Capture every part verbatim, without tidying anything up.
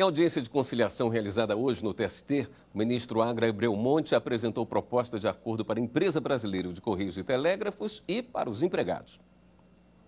Em audiência de conciliação realizada hoje no T S T, o ministro Agra Belmonte apresentou proposta de acordo para a Empresa Brasileira de Correios e Telégrafos e para os empregados.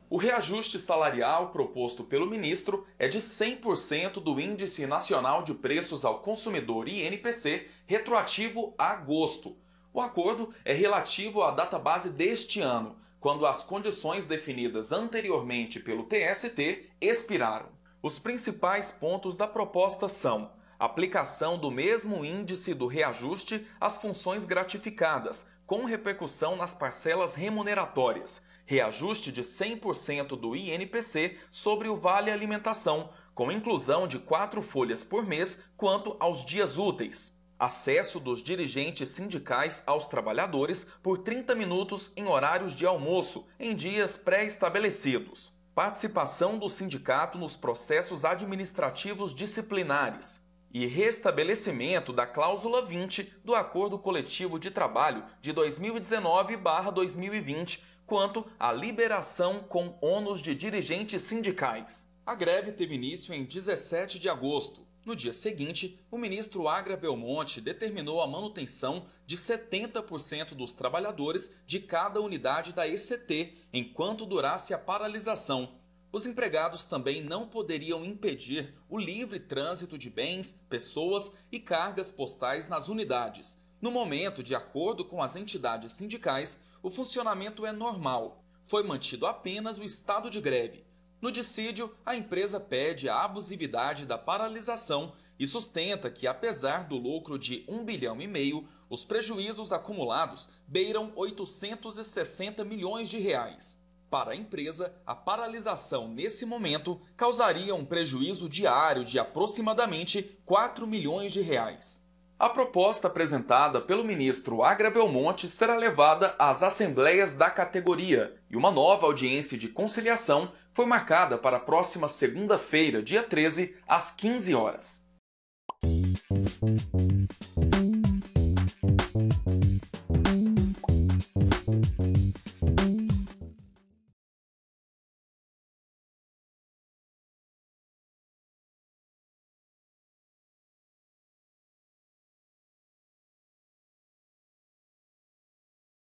O reajuste salarial proposto pelo ministro é de cem por cento do Índice Nacional de Preços ao Consumidor I N P C, retroativo a agosto. O acordo é relativo à data base deste ano, quando as condições definidas anteriormente pelo T S T expiraram. Os principais pontos da proposta são aplicação do mesmo índice do reajuste às funções gratificadas, com repercussão nas parcelas remuneratórias, reajuste de cem por cento do I N P C sobre o Vale Alimentação, com inclusão de quatro folhas por mês quanto aos dias úteis, acesso dos dirigentes sindicais aos trabalhadores por trinta minutos em horários de almoço, em dias pré-estabelecidos, participação do sindicato nos processos administrativos disciplinares e restabelecimento da cláusula vinte do Acordo Coletivo de Trabalho de dois mil e dezenove barra dois mil e vinte quanto à liberação com ônus de dirigentes sindicais. A greve teve início em dezessete de agosto. No dia seguinte, o ministro Agra Belmonte determinou a manutenção de setenta por cento dos trabalhadores de cada unidade da E C T enquanto durasse a paralisação. Os empregados também não poderiam impedir o livre trânsito de bens, pessoas e cargas postais nas unidades. No momento, de acordo com as entidades sindicais, o funcionamento é normal. Foi mantido apenas o estado de greve. No dissídio, a empresa pede a abusividade da paralisação e sustenta que, apesar do lucro de um bilhão e meio, os prejuízos acumulados beiram oitocentos e sessenta milhões de reais. Para a empresa, a paralisação nesse momento causaria um prejuízo diário de aproximadamente quatro milhões de reais. A proposta apresentada pelo ministro Agra Belmonte será levada às assembleias da categoria e uma nova audiência de conciliação foi marcada para a próxima segunda-feira, dia treze, às quinze horas.